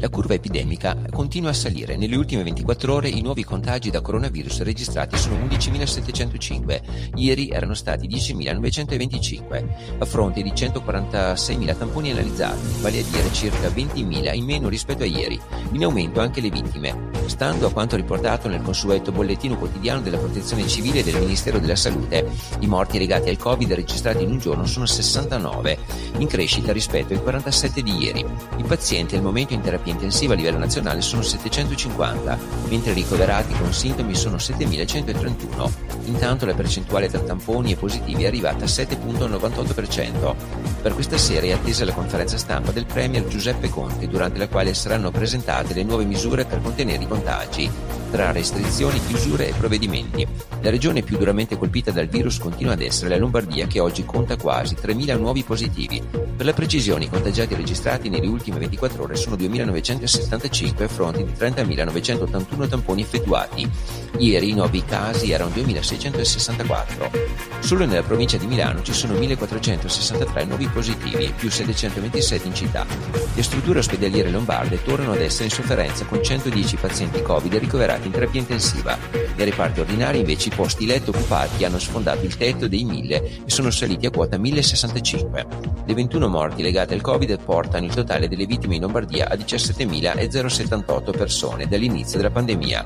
la curva epidemica continua a salire. Nelle ultime 24 ore i nuovi contagi da coronavirus registrati sono 11.705, ieri erano stati 10.925, a fronte di 146.000 tamponi analizzati, vale a dire circa 20.000 in meno rispetto a ieri. In aumento anche le vittime. Stando a quanto riportato nel consueto bollettino quotidiano della Protezione Civile e del Ministero della Salute, i morti legati al Covid registrati in un giorno sono 69, in crescita rispetto ai 47 di ieri. I pazienti al momento in terapia intensiva a livello nazionale sono 750, mentre i ricoverati con sintomi sono 7.131. Intanto la percentuale tra tamponi e positivi è arrivata a 7,98%. Per questa sera è attesa la conferenza stampa del Premier Giuseppe Conte, durante la quale saranno presentate le nuove misure per contenere i contagi, tra restrizioni, chiusure e provvedimenti. La regione più duramente colpita dal virus continua ad essere la Lombardia, che oggi conta quasi 3.000 nuovi positivi. Per la precisione, i contagiati registrati nelle ultime 24 ore sono 2.975 a fronte di 30.981 tamponi effettuati. Ieri i nuovi casi erano 2.664. Solo nella provincia di Milano ci sono 1.463 nuovi positivi, più 727 in città. Le strutture ospedaliere lombarde tornano ad essere in sofferenza con 110 pazienti Covid ricoverati in terapia intensiva. Nei reparti ordinari invece i posti letto occupati hanno sfondato il tetto dei 1.000 e sono saliti a quota 1.065. Le 21 morti legate al Covid portano il totale delle vittime in Lombardia a 17.078 persone dall'inizio della pandemia.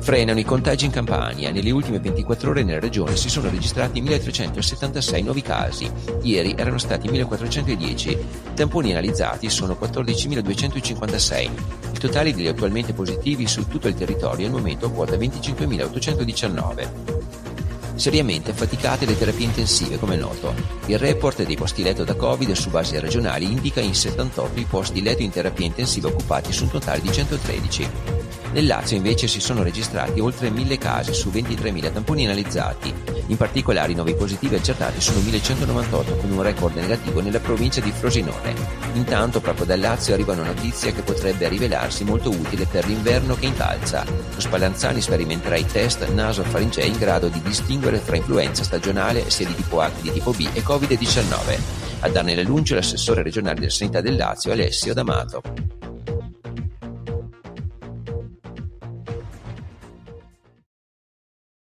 Frenano i contagi in Campania. Nelle ultime 24 ore nella regione si sono registrati 1.376 nuovi casi. Ieri erano stati 1.410. I tamponi analizzati sono 14.256. Il totale degli attualmente positivi su tutto il territorio al momento quota 25.819. Seriamente affaticate le terapie intensive, come è noto. Il report dei posti letto da Covid su base regionali indica in 78 i posti letto in terapia intensiva occupati su un totale di 113. Nel Lazio invece si sono registrati oltre 1.000 casi su 23.000 tamponi analizzati. In particolare i nuovi positivi accertati sono 1.198, con un record negativo nella provincia di Frosinone. Intanto proprio dal Lazio arriva una notizia che potrebbe rivelarsi molto utile per l'inverno che incalza. Lo Spallanzani sperimenterà i test naso-faringei in grado di distinguere fra influenza stagionale, sia di tipo A che di tipo B, e Covid-19. A darne l'annuncio l'assessore regionale della sanità del Lazio Alessio D'Amato.